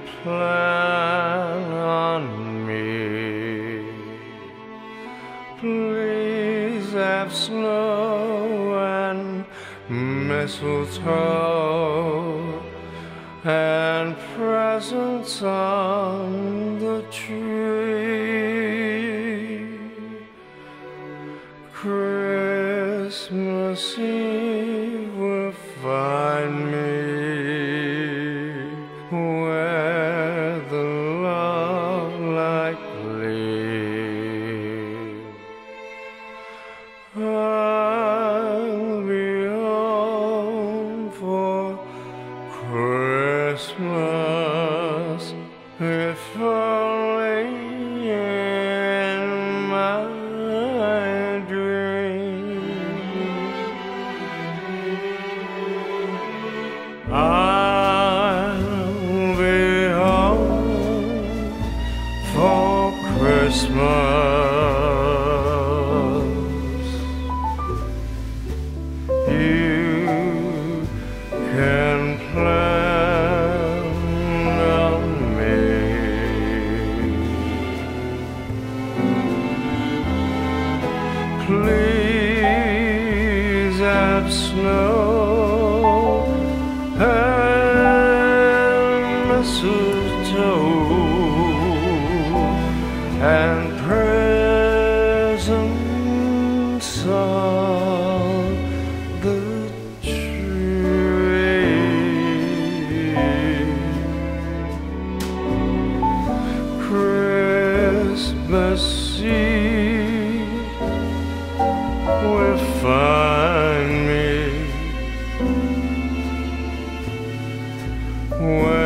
and plan on me. Please have snow and mistletoe and presents on the tree. Christmas Eve will find me where the love light lives. I'll be home for Christmas, if only in my dream. I'll be home for Christmas. You can play snow and mistletoe and presents on the tree. Christmas Eve will find me where